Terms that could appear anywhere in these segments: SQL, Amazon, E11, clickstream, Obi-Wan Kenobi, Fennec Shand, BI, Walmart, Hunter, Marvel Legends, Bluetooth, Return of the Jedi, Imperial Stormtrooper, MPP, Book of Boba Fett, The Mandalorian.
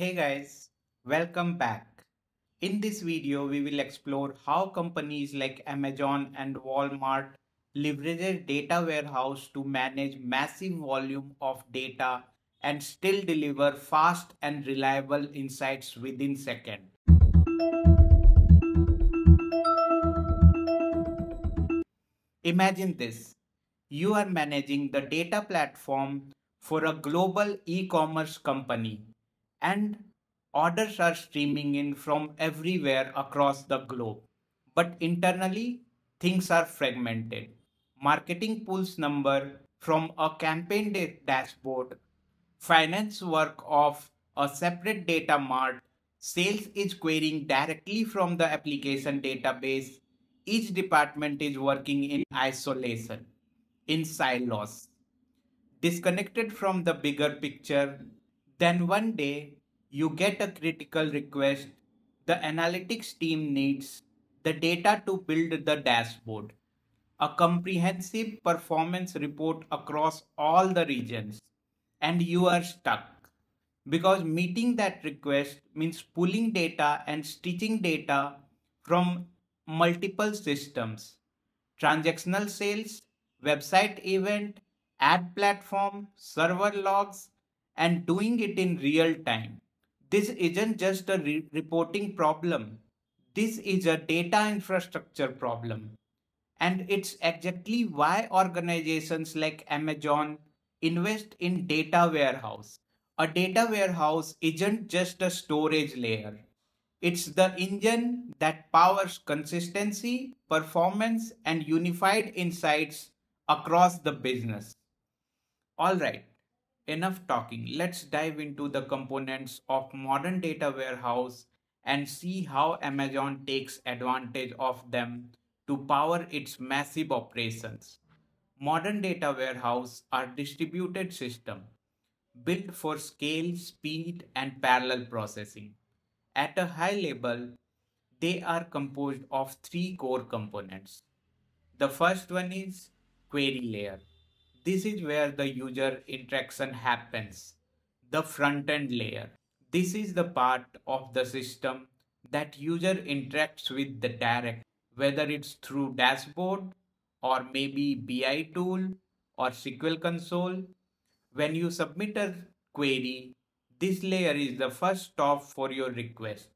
Hey guys, welcome back. In this video, we will explore how companies like Amazon and Walmart leverage data warehouse to manage massive volume of data and still deliver fast and reliable insights within seconds. Imagine this. You are managing the data platform for a global e-commerce company, and orders are streaming in from everywhere across the globe. But internally, things are fragmented. Marketing pulls numbers from a campaign dashboard, finance work off a separate data mart, sales is querying directly from the application database. Each department is working in isolation, in silos, disconnected from the bigger picture. Then one day, you get a critical request. The analytics team needs the data to build the dashboard, a comprehensive performance report across all the regions, and you are stuck because meeting that request means pulling data and stitching data from multiple systems: transactional sales, website event, ad platform, server logs, and doing it in real time. This isn't just a reporting problem. This is a data infrastructure problem. And it's exactly why organizations like Amazon invest in data warehouse. A data warehouse isn't just a storage layer. It's the engine that powers consistency, performance, and unified insights across the business. All right, enough talking. Let's dive into the components of modern data warehouse and see how Amazon takes advantage of them to power its massive operations. Modern data warehouses are distributed systems built for scale, speed, and parallel processing. At a high level, they are composed of three core components. The first one is query layer. This is where the user interaction happens. The front-end layer. This is the part of the system that user interacts with the direct, whether it's through dashboard or maybe BI tool or SQL console. When you submit a query, this layer is the first stop for your request.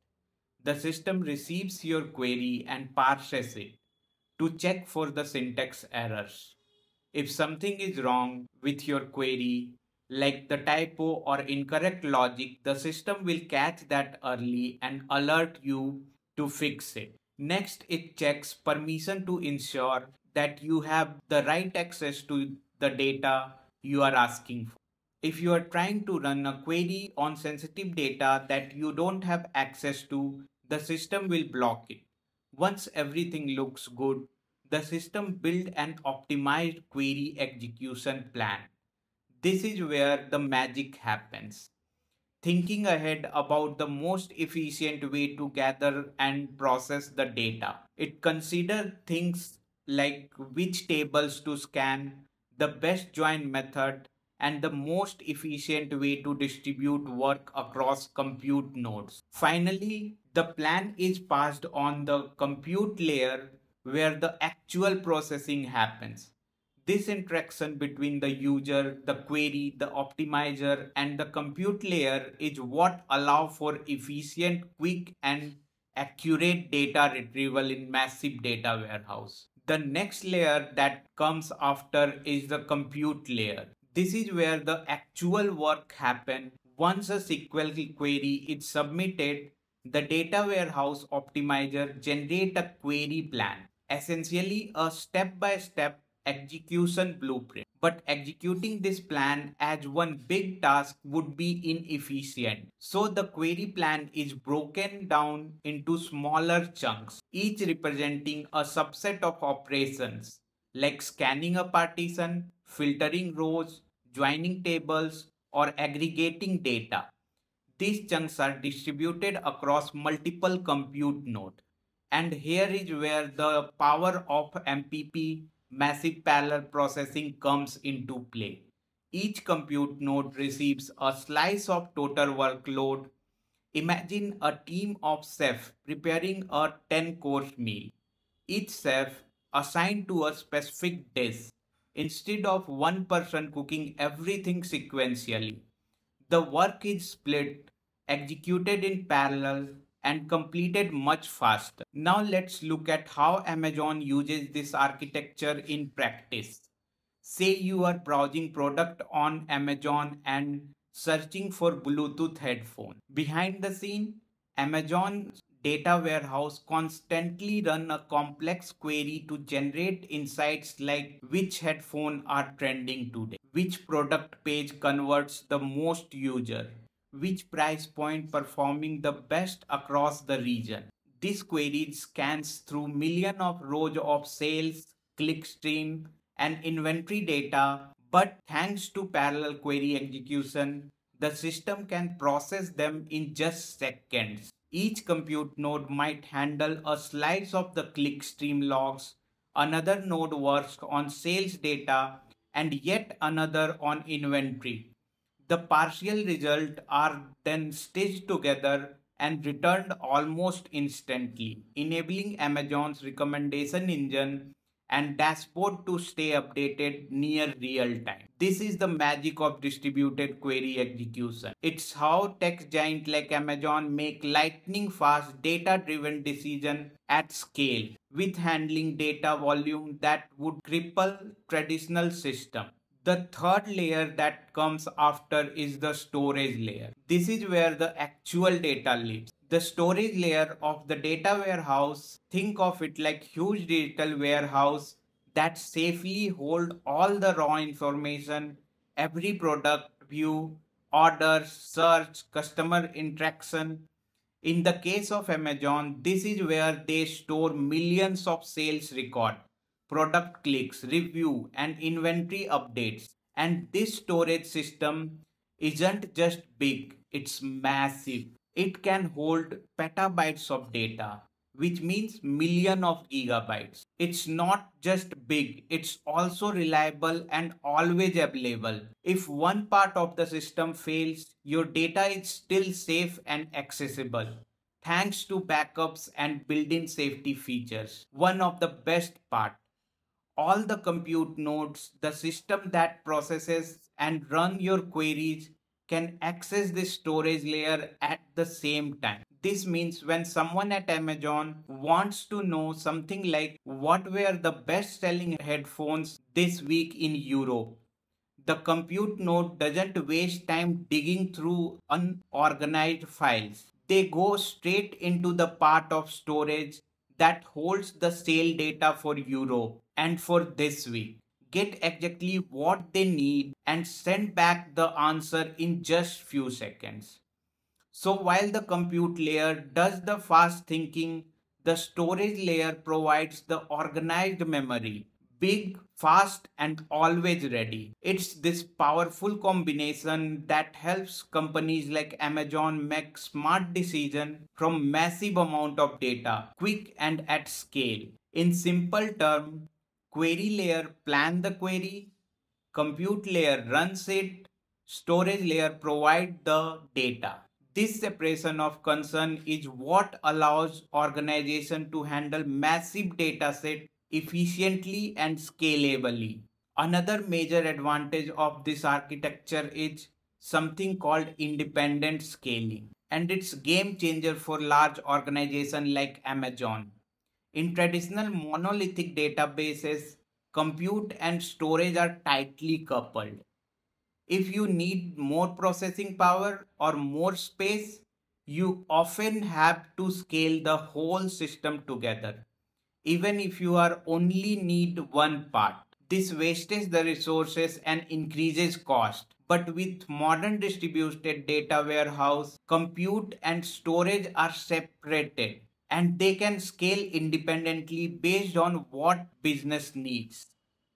The system receives your query and parses it to check for the syntax errors. If something is wrong with your query, like the typo or incorrect logic, the system will catch that early and alert you to fix it. Next, it checks permission to ensure that you have the right access to the data you are asking for. If you are trying to run a query on sensitive data that you don't have access to, the system will block it. Once everything looks good, the system builds an optimized query execution plan. This is where the magic happens. Thinking ahead about the most efficient way to gather and process the data. It considers things like which tables to scan, the best join method, and the most efficient way to distribute work across compute nodes. Finally, the plan is passed on the compute layer where the actual processing happens. This interaction between the user, the query, the optimizer, and the compute layer is what allows for efficient, quick, and accurate data retrieval in massive data warehouse. The next layer that comes after is the compute layer. This is where the actual work happens. Once a SQL query is submitted, the data warehouse optimizer generates a query plan, essentially a step-by-step execution blueprint. But executing this plan as one big task would be inefficient. So the query plan is broken down into smaller chunks, each representing a subset of operations, like scanning a partition, filtering rows, joining tables, or aggregating data. These chunks are distributed across multiple compute nodes. And here is where the power of MPP, massive parallel processing, comes into play. Each compute node receives a slice of total workload Imagine a team of chefs preparing a 10-course meal, each chef assigned to a specific dish, instead of one person cooking everything sequentially. The work is split, executed in parallel, and completed much faster. Now let's look at how Amazon uses this architecture in practice. Say you are browsing product on Amazon and searching for Bluetooth headphone. Behind the scene, Amazon's data warehouse constantly runs a complex query to generate insights like which headphones are trending today, which product page converts the most user, which price point performing the best across the region. This query scans through millions of rows of sales, clickstream, and inventory data. But thanks to parallel query execution, the system can process them in just seconds. Each compute node might handle a slice of the clickstream logs, another node works on sales data, and yet another on inventory. The partial results are then stitched together and returned almost instantly, enabling Amazon's recommendation engine and dashboard to stay updated near real time. This is the magic of distributed query execution. It's how tech giants like Amazon make lightning fast data-driven decisions at scale, with handling data volume that would cripple traditional systems. The third layer that comes after is the storage layer. This is where the actual data lives. The storage layer of the data warehouse, think of it like a huge digital warehouse that safely holds all the raw information, every product view, order, search, customer interaction. In the case of Amazon, this is where they store millions of sales records, product clicks, review, and inventory updates. And this storage system isn't just big, it's massive. It can hold petabytes of data, which means millions of gigabytes. It's not just big, it's also reliable and always available. If one part of the system fails, your data is still safe and accessible, thanks to backups and built-in safety features. One of the best parts: all the compute nodes, the system that processes and runs your queries, can access this storage layer at the same time. This means when someone at Amazon wants to know something like what were the best-selling headphones this week in Europe, the compute node doesn't waste time digging through unorganized files. They go straight into the part of storage that holds the sale data for Europe and for this week, get exactly what they need, and send back the answer in just few seconds. So while the compute layer does the fast thinking, the storage layer provides the organized memory, big, fast, and always ready. It's this powerful combination that helps companies like Amazon make smart decisions from massive amount of data, quick and at scale. In simple terms, query layer plans the query, compute layer runs it, storage layer provides the data. This separation of concern is what allows organizations to handle massive data sets efficiently and scalably. Another major advantage of this architecture is something called independent scaling, and it's a game changer for large organizations like Amazon. In traditional monolithic databases, compute and storage are tightly coupled. If you need more processing power or more space, you often have to scale the whole system together, even if you are only need one part. This wastes the resources and increases cost. But with modern distributed data warehouse, compute and storage are separated, and they can scale independently based on what business needs.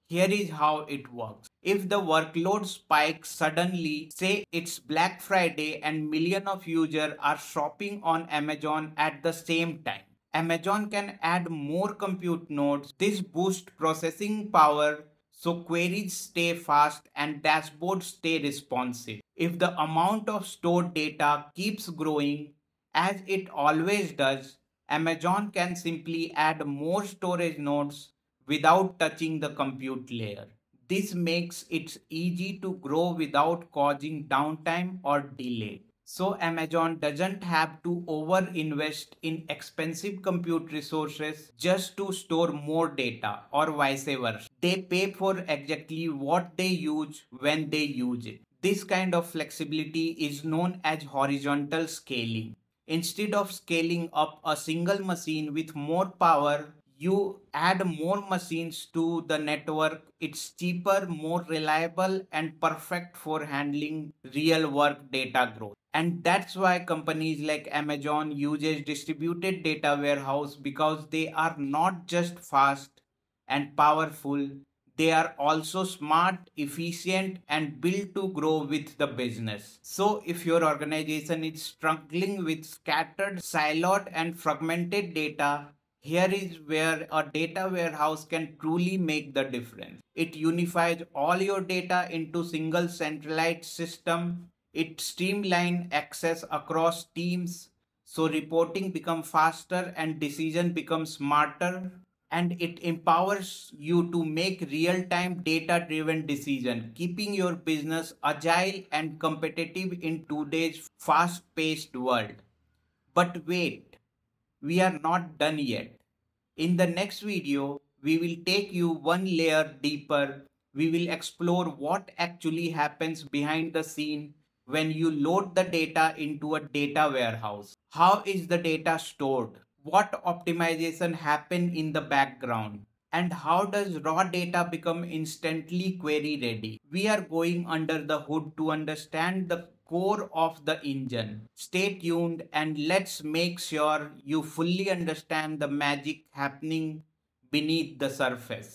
Here is how it works. If the workload spikes suddenly, say it's Black Friday and millions of users are shopping on Amazon at the same time, Amazon can add more compute nodes. This boosts processing power, so queries stay fast and dashboards stay responsive. If the amount of stored data keeps growing, As it always does, Amazon can simply add more storage nodes without touching the compute layer. This makes it easy to grow without causing downtime or delay. So Amazon doesn't have to overinvest in expensive compute resources just to store more data, or vice versa. They pay for exactly what they use when they use it. This kind of flexibility is known as horizontal scaling. Instead of scaling up a single machine with more power, you add more machines to the network. It's cheaper, more reliable, and perfect for handling real work data growth. And that's why companies like Amazon uses distributed data warehouse, because they are not just fast and powerful, they are also smart, efficient, and built to grow with the business. So if your organization is struggling with scattered, siloed, and fragmented data, here is where a data warehouse can truly make the difference. It unifies all your data into a single centralized system. It streamlines access across teams, so reporting becomes faster and decisions become smarter. And it empowers you to make real-time data-driven decisions, keeping your business agile and competitive in today's fast-paced world. But wait. We are not done yet. In the next video, we will take you one layer deeper. We will explore what actually happens behind the scene when you load the data into a data warehouse. How is the data stored? What optimization happens in the background? And how does raw data become instantly query ready? We are going under the hood to understand the core of the engine. Stay tuned and let's make sure you fully understand the magic happening beneath the surface.